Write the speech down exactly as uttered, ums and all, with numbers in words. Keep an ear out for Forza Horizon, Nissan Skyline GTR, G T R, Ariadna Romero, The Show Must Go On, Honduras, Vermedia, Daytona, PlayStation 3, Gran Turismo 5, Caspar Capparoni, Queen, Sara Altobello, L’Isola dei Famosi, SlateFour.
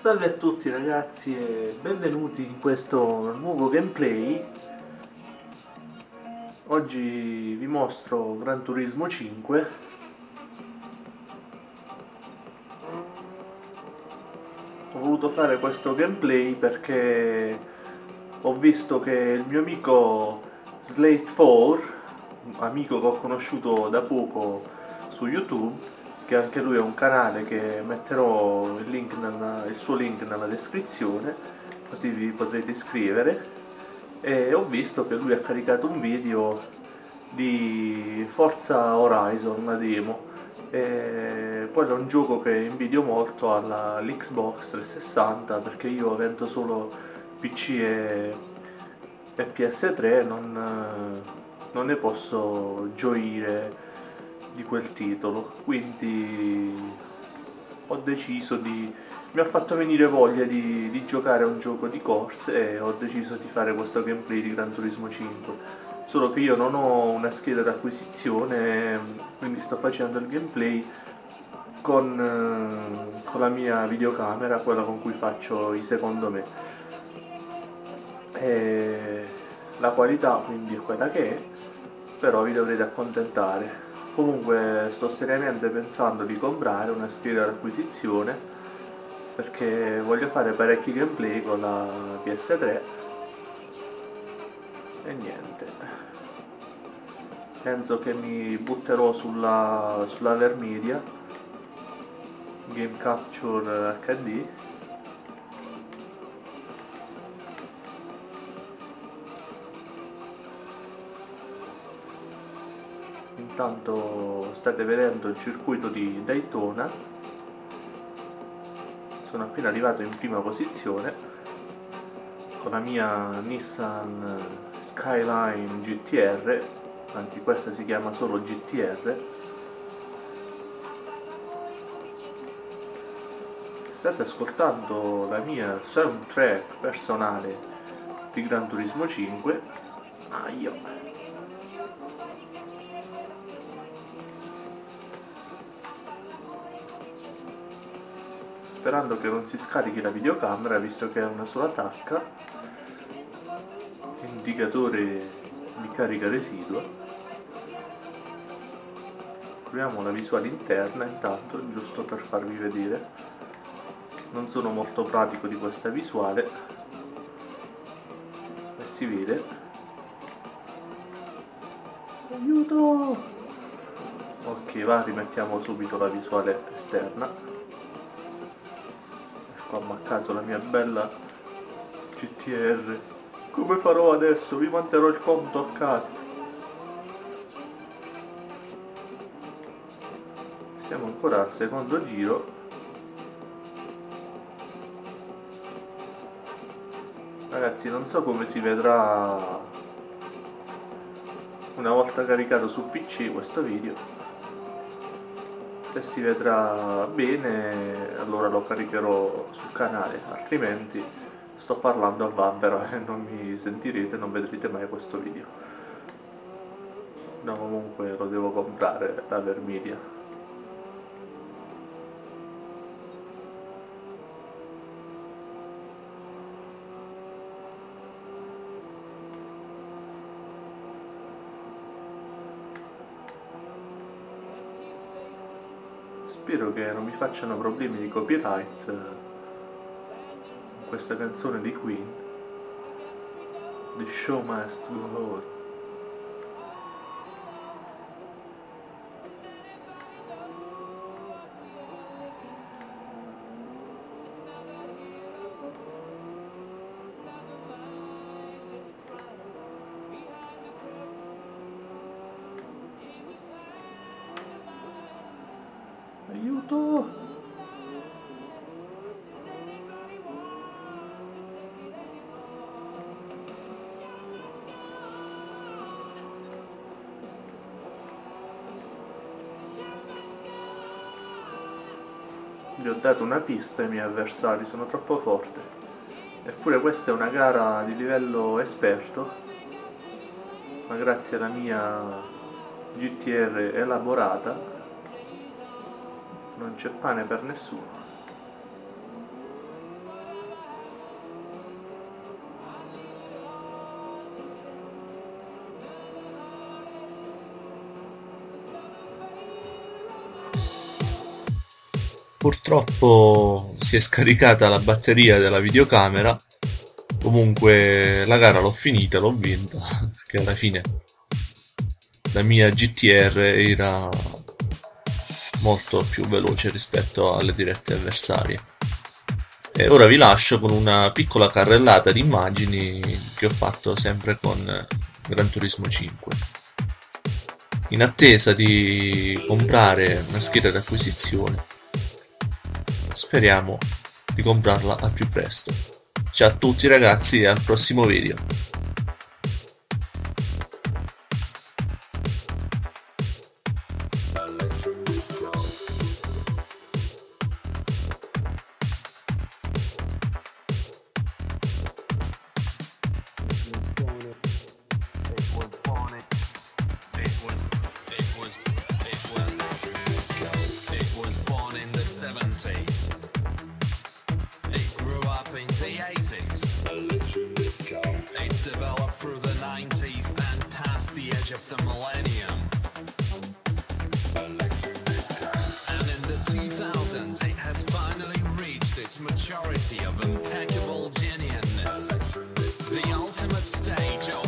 Salve a tutti ragazzi e benvenuti in questo nuovo gameplay. Oggi vi mostro Gran Turismo cinque. Ho voluto fare questo gameplay perché ho visto che il mio amico Slate quattro, amico che ho conosciuto da poco su YouTube, che anche lui ha un canale che metterò il, link nella, il suo link nella descrizione, così vi potrete iscrivere, e ho visto che lui ha caricato un video di Forza Horizon, una demo, e quello è un gioco che invidio molto all'Xbox trecentosessanta, perché io avendo solo P C e, e P S tre non, non ne posso gioire di quel titolo, quindi ho deciso di mi ha fatto venire voglia di, di giocare a un gioco di corse e ho deciso di fare questo gameplay di Gran Turismo cinque, solo che io non ho una scheda d'acquisizione, quindi sto facendo il gameplay con, con la mia videocamera, quella con cui faccio i secondo me, e la qualità quindi è quella che è, però vi dovrete accontentare. Comunque sto seriamente pensando di comprare una scheda d'acquisizione perché voglio fare parecchi gameplay con la P S tre e niente, penso che mi butterò sulla, sulla Vermedia Game Capture H D. Intanto state vedendo il circuito di Daytona, sono appena arrivato in prima posizione con la mia Nissan Skyline G T R, anzi questa si chiama solo G T R. State ascoltando la mia soundtrack personale di Gran Turismo cinque. Ah, io. Sperando che non si scarichi la videocamera, visto che è una sola tacca, indicatore di carica residua. Proviamo la visuale interna intanto, giusto per farvi vedere. Non sono molto pratico di questa visuale, e si vede. Aiuto! Ok, va, rimettiamo subito la visuale esterna. Ho ammaccato la mia bella G T R. Come farò adesso? Vi manterrò il conto a casa. Siamo ancora al secondo giro. Ragazzi, non so come si vedrà una volta caricato su P C questo video. Se si vedrà bene allora lo caricherò sul canale, altrimenti sto parlando al vampiro e non mi sentirete, non vedrete mai questo video. No, comunque lo devo comprare da Vermedia. Spero che non mi facciano problemi di copyright con questa canzone di Queen, The Show Must Go On. Aiuto! Gli ho dato una pista ai miei avversari, sono troppo forte. Eppure questa è una gara di livello esperto, ma grazie alla mia G T R elaborata non c'è pane per nessuno. purtroppo si è scaricata la batteria della videocamera. Comunque la gara l'ho finita, l'ho vinta, perché alla fine la mia G T R era molto più veloce rispetto alle dirette avversarie. E ora vi lascio con una piccola carrellata di immagini che ho fatto sempre con Gran Turismo cinque. In attesa di comprare una scheda d'acquisizione, speriamo di comprarla al più presto. Ciao a tutti ragazzi e al prossimo video. Of the millennium, and in the two thousands it has finally reached its maturity of impeccable genuineness, the ultimate stage of